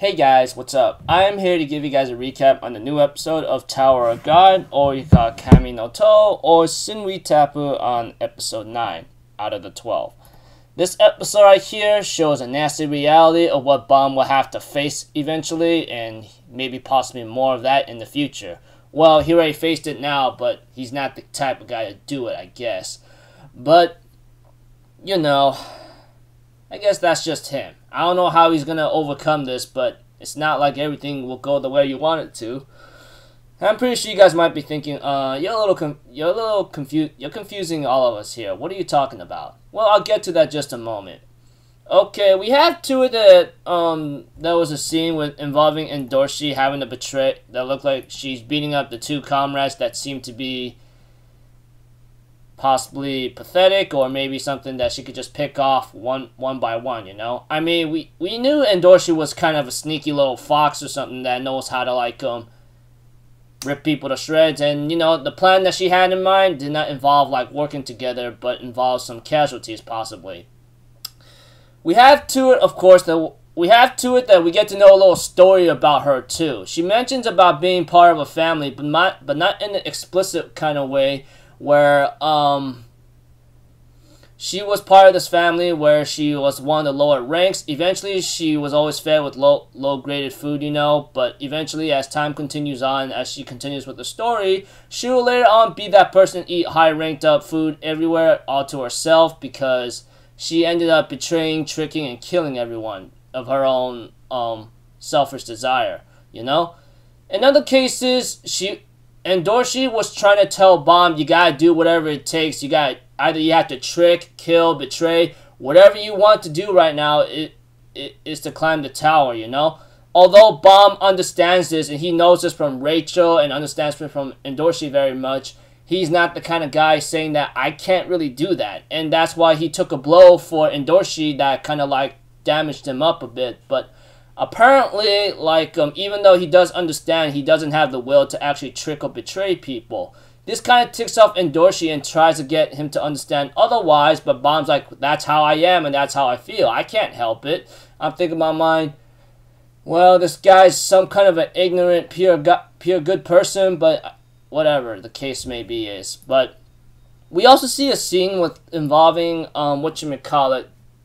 Hey guys, what's up? I am here to give you guys a recap on the new episode of Tower of God, or you call it Kami no Tou, or Sinui Tapu on episode 9 out of the 12. This episode right here shows a nasty reality of what Bam will have to face eventually, and maybe possibly more of that in the future. Well, he already faced it now, but he's not the type of guy to do it, I guess. But, you know, I guess that's just him. I don't know how he's going to overcome this, but it's not like everything will go the way you want it to. I'm pretty sure you guys might be thinking, you're confusing all of us here. What are you talking about? Well, I'll get to that just a moment. Okay, we have two of the, there was a scene with involving Endorsi having to betray, that looked like she's beating up the two comrades that seem to be possibly pathetic, or maybe something that she could just pick off one by one, you know? I mean, we knew Endorsi was kind of a sneaky little fox or something that knows how to, like, rip people to shreds. And, you know, the plan that she had in mind did not involve, like, working together, but involved some casualties, possibly. We have to it, of course, that we get to know a little story about her, too. She mentions about being part of a family, but not in an explicit kind of way, where she was part of this family where she was one of the lower ranks. Eventually, she was always fed with low-graded food, you know, but eventually, as time continues on, as she continues with the story, she will later on be that person to eat high-ranked-up food everywhere all to herself, because she ended up betraying, tricking, and killing everyone of her own selfish desire, you know? In other cases, Endorsi was trying to tell Bam, you gotta do whatever it takes. You gotta, either you have to trick, kill, betray, whatever you want to do right now. It is to climb the tower, you know. Although Bam understands this, and he knows this from Rachel and understands it from Endorsi very much, he's not the kind of guy saying that I can't really do that, and that's why he took a blow for Endorsi that kind of like damaged him up a bit, but. Apparently, like, even though he does understand, he doesn't have the will to actually trick or betray people. This kind of ticks off Endorsi and tries to get him to understand otherwise, but Bam's like, that's how I am and that's how I feel. I can't help it. I'm thinking in my mind, well, this guy's some kind of an ignorant, pure good person, but whatever the case may be is. But we also see a scene with involving,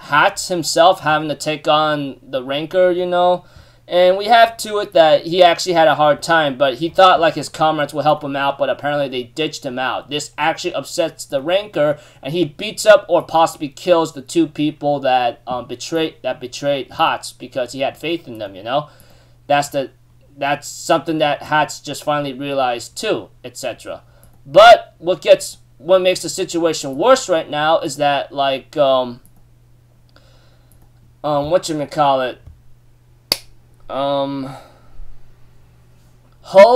Hatz himself having to take on the Ranker, you know, and we have to it that he actually had a hard time, but he thought like his comrades would help him out, but apparently they ditched him out. This actually upsets the Ranker, and he beats up or possibly kills the two people that betrayed Hatz, because he had faith in them, you know. That's something that Hatz just finally realized too, etc. But what makes the situation worse right now is that like Ho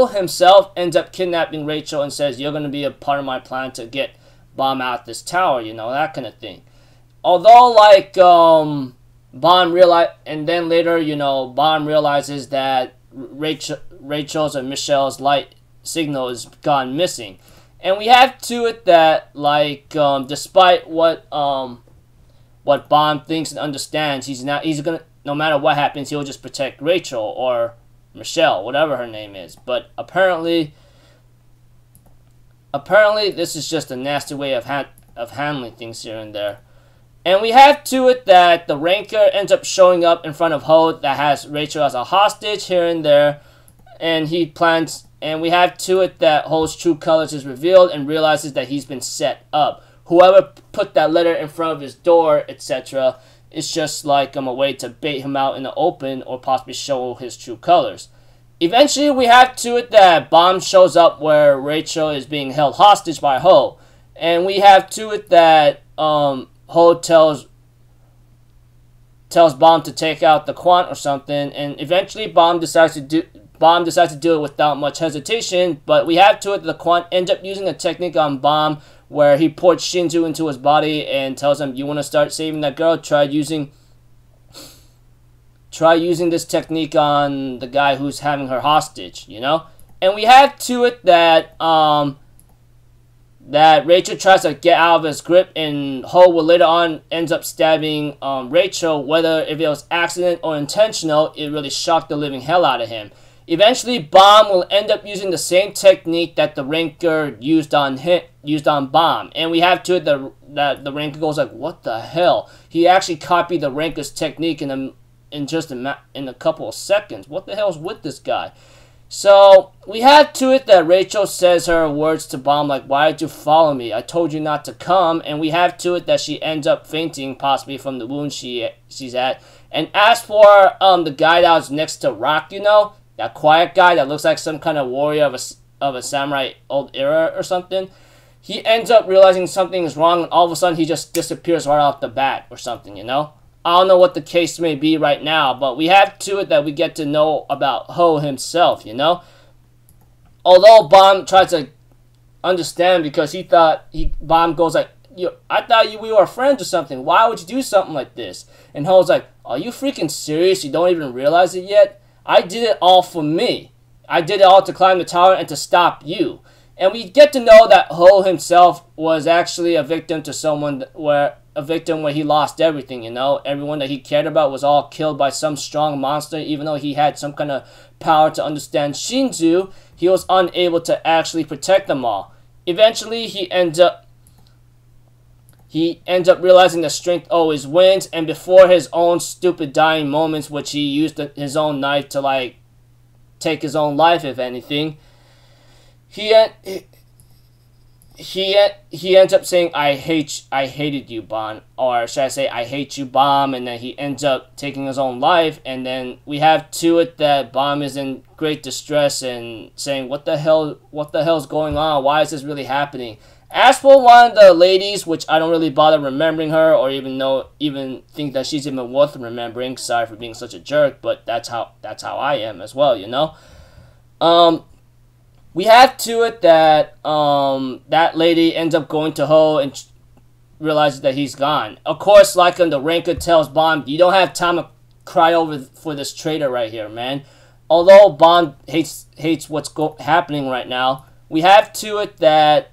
himself ends up kidnapping Rachel and says, you're going to be a part of my plan to get Bam out this tower, you know, that kind of thing. Although, like, Bam realizes that Rachel's and Michelle's light signal is gone missing. And we have to it that, like, despite what Bam thinks and understands, no matter what happens, he'll just protect Rachel or Michelle, whatever her name is. But apparently this is just a nasty way of handling things here and there. And we have to it that the Ranker ends up showing up in front of Ho that has Rachel as a hostage here and there, and he plans. And we have to it that Ho's true colors is revealed and realizes that he's been set up. Whoever put that letter in front of his door, etc., it's just like a way to bait him out in the open or possibly show his true colors. Eventually, we have to it that Bam shows up where Rachel is being held hostage by Ho. And we have to it that Ho tells Bam to take out the Quant or something, and eventually Bam decides to do it without much hesitation, but we have to it that the Quant ends up using a technique on Bam where he poured Shinsu into his body and tells him, you want to start saving that girl? Try using this technique on the guy who's having her hostage, you know? And we have to it that that Rachel tries to get out of his grip, and Ho will later on ends up stabbing Rachel. Whether if it was accident or intentional, it really shocked the living hell out of him. Eventually, Bam will end up using the same technique that the Ranker used on Bam, and we have to it that the Ranker goes like, "What the hell?" He actually copied the Ranker's technique in a couple of seconds. What the hell's with this guy? So we have to it that Rachel says her words to Bam like, "Why did you follow me? I told you not to come." And we have to it that she ends up fainting, possibly from the wound she's at. And as for the guy that was next to Rock, you know. That quiet guy that looks like some kind of warrior of a samurai old era or something. He ends up realizing something is wrong, and all of a sudden he just disappears right off the bat or something, you know? I don't know what the case may be right now, but we have to it that we get to know about Ho himself, you know? Although Bam tries to understand because he thought, Bam goes like, I thought we were friends or something. Why would you do something like this? And Ho's like, are you freaking serious? You don't even realize it yet? I did it all for me. I did it all to climb the tower and to stop you. And we get to know that Ho himself was actually a victim to someone where he lost everything, you know? Everyone that he cared about was all killed by some strong monster. Even though he had some kind of power to understand Shinsu, he was unable to actually protect them all. Eventually, he ends up realizing that strength always wins, and before his own stupid dying moments, which he used his own knife to, like, take his own life, if anything, he ends up saying, I hated you, Bam, or should I say, I hate you, Bam, and then he ends up taking his own life, and then we have to it that Bam is in great distress and saying, what the hell's going on, why is this really happening? As for one of the ladies, which I don't really bother remembering her or even think that she's even worth remembering. Sorry for being such a jerk, but that's how I am as well, you know. We have to it that that lady ends up going to Ho and realizes that he's gone. Of course, like on the Ranker tells Bam, you don't have time to cry over for this traitor right here, man. Although Bam hates what's happening right now, we have to it that.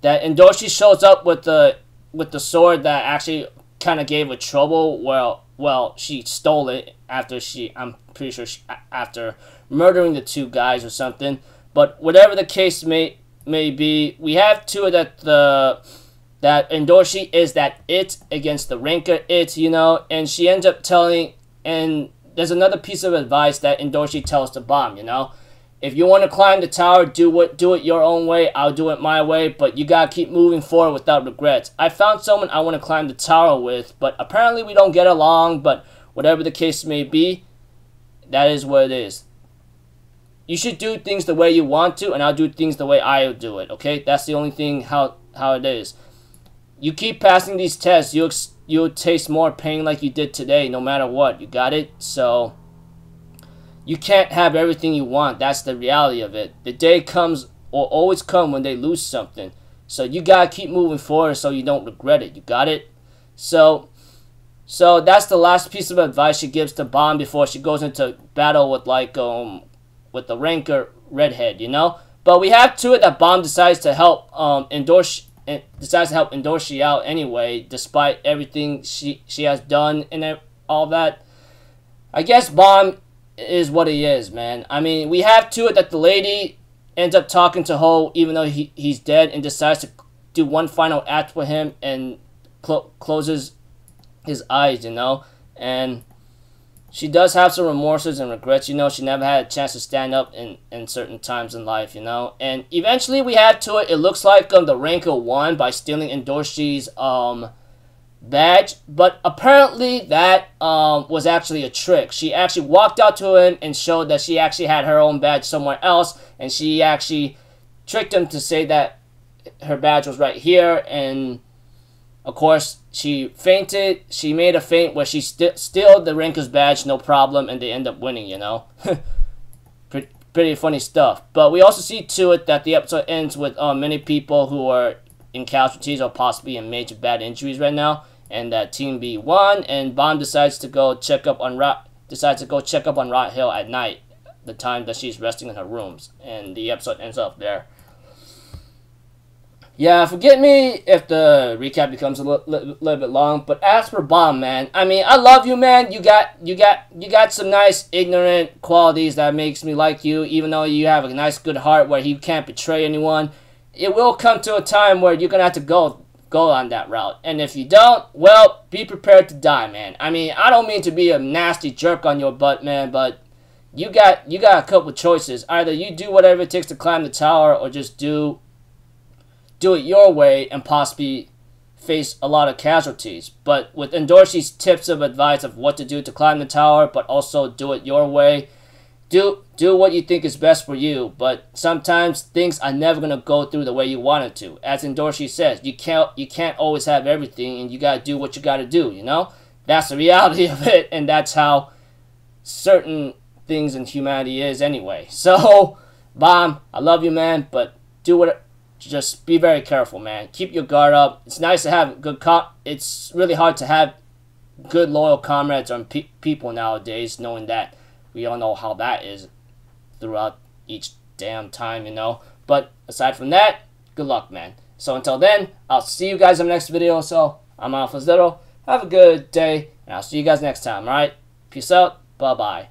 That Endorsi shows up with the sword that actually kind of gave her trouble. Well, she stole it after after murdering the two guys or something. But whatever the case may be, we have to that Endorsi is that it against the Ranker it, you know, and she ends up telling and. There's another piece of advice that Endorsi tells to Bam, you know? If you want to climb the tower, do it your own way, I'll do it my way, but you gotta keep moving forward without regrets. I found someone I want to climb the tower with, but apparently we don't get along, but whatever the case may be, that is what it is. You should do things the way you want to, and I'll do things the way I do it, okay? That's the only thing how it is. You keep passing these tests, you'll taste more pain like you did today, no matter what. You got it? So, you can't have everything you want. That's the reality of it. The day comes, or always come, when they lose something. So, you gotta keep moving forward so you don't regret it. You got it? So that's the last piece of advice she gives to Bam before she goes into battle with, like, with the Ranker Redhead, you know? But we have to it that Bam decides to help endorse... And decides to help Endorsi out anyway, despite everything she has done and all that. I guess Bam is what he is, man. I mean, we have to it that the lady ends up talking to Ho, even though he's dead, and decides to do one final act for him and closes his eyes, you know. And she does have some remorses and regrets, you know. She never had a chance to stand up in certain times in life, you know. And eventually we have to it. It looks like the Ranker won by stealing Endorsi's badge. But apparently that was actually a trick. She actually walked out to him and showed that she actually had her own badge somewhere else. And she actually tricked him to say that her badge was right here. And... of course, she fainted. She made a feint where she stealed the Ranker's badge, no problem, and they end up winning, you know? Pretty funny stuff. But we also see to it that the episode ends with many people who are in casualties or possibly in major bad injuries right now, and that Team B won, and Bam decides to go check up on Rot Hill at night the time that she's resting in her rooms, and the episode ends up there. Yeah, forget me if the recap becomes a little bit long, but as for Bam, man, I mean, I love you, man. You got some nice ignorant qualities that makes me like you, even though you have a nice good heart where you can't betray anyone. It will come to a time where you're gonna have to go on that route, and if you don't, well, be prepared to die, man. I mean, I don't mean to be a nasty jerk on your butt, man, but you got a couple choices. Either you do whatever it takes to climb the tower, or just do it your way and possibly face a lot of casualties. But with Endorsi's tips of advice of what to do to climb the tower, but also do it your way, do what you think is best for you. But sometimes things are never gonna go through the way you want it to. As Endorsi says, you can't always have everything, and you gotta do what you gotta do, you know? That's the reality of it, and that's how certain things in humanity is anyway. So, Bam, I love you, man, but just be very careful, man. Keep your guard up. It's nice to have good It's really hard to have good loyal comrades on people nowadays, knowing that we all know how that is throughout each damn time, you know. But aside from that, good luck, man. So until then, I'll see you guys in the next video. So I'm AlphaZero. Have a good day, and I'll see you guys next time, all right? Peace out. Bye-bye.